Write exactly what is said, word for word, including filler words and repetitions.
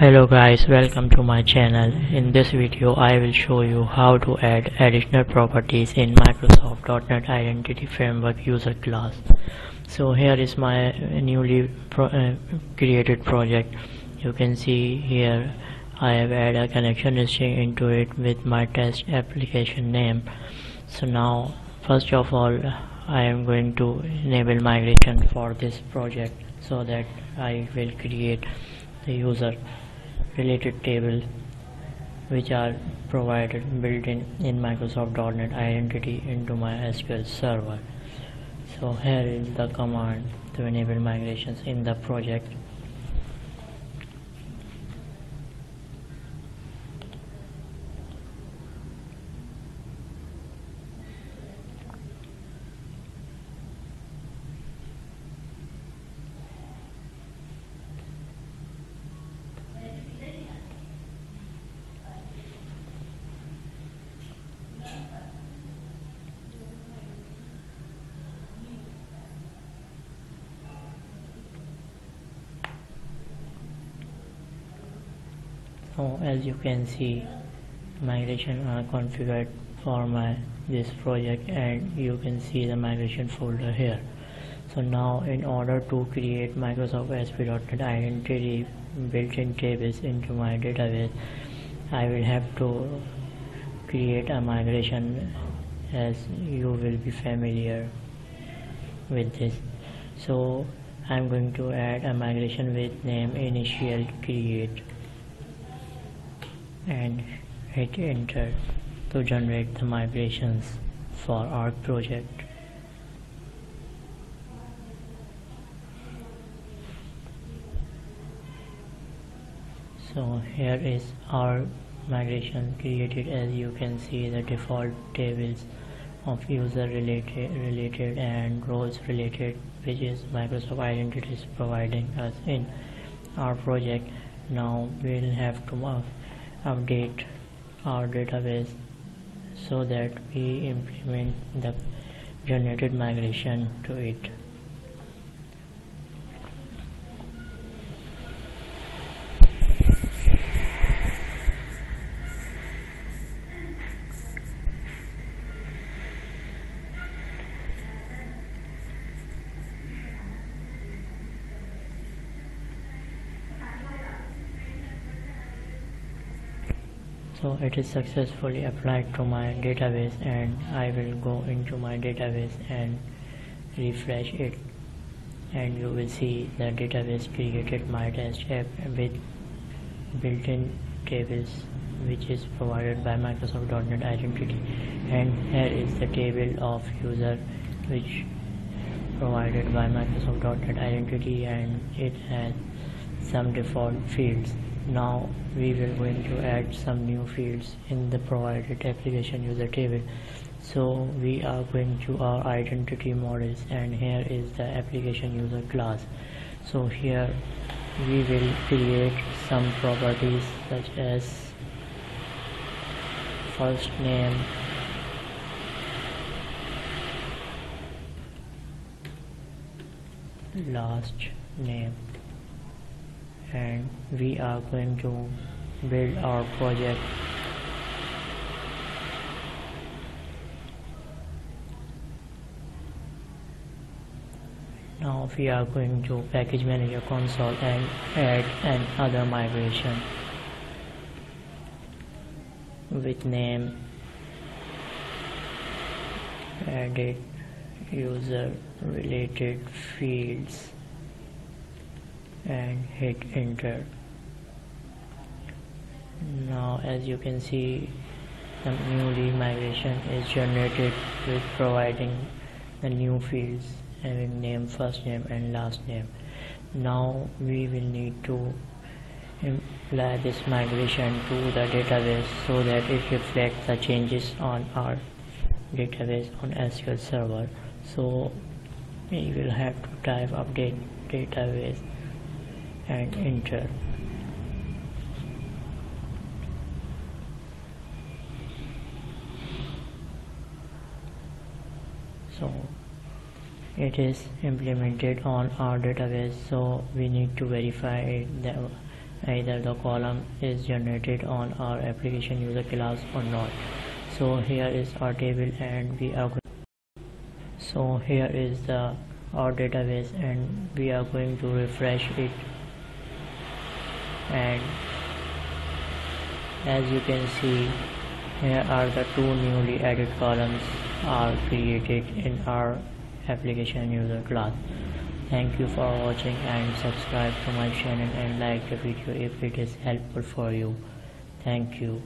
Hello guys, welcome to my channel. In this video I will show you how to add additional properties in Microsoft dot net Identity Framework user class. So here is my newly pro uh, created project. You can see here I have added a connection string into it with my test application name. So now first of all I am going to enable migration for this project so that I will create the user related table which are provided built in in Microsoft dot net Identity into my S Q L Server. So here is the command to enable migrations in the project. So as you can see, migration are configured for my this project, and you can see the migration folder here. So now in order to create Microsoft A S P dot net Identity built-in tables into my database, I will have to create a migration, as you will be familiar with this. So I'm going to add a migration with name initial create and hit enter to generate the migrations for our project. So here is our migration created. As you can see, the default tables of user related related and roles related, which is Microsoft Identity is providing us in our project. Now we'll have to move update our database so that we implement the generated migration to it. So it is successfully applied to my database, and I will go into my database and refresh it, and you will see the database created my test app with built-in tables which is provided by Microsoft dot net Identity, and here is the table of user which provided by Microsoft dot net Identity, and it has some default fields. Now we will going to add some new fields in the provided application user table. So we are going to our identity models, and here is the application user class. So here we will create some properties such as first name, last name, and we are going to build our project now. We are going to package manager console and add an other migration with name added user related fields and hit enter. Now as you can see, the newly migration is generated with providing the new fields having name, first name and last name. Now we will need to apply this migration to the database so that it reflects the changes on our database on S Q L Server. So we will have to type update database and enter. So it is implemented on our database, so we need to verify it that either the column is generated on our application user class or not. So here is our table, and we are going so here is the our database, and we are going to refresh it. And as you can see, here are the two newly added columns are created in our application user class. Thank you for watching, and subscribe to my channel and like the video if it is helpful for you. Thank you.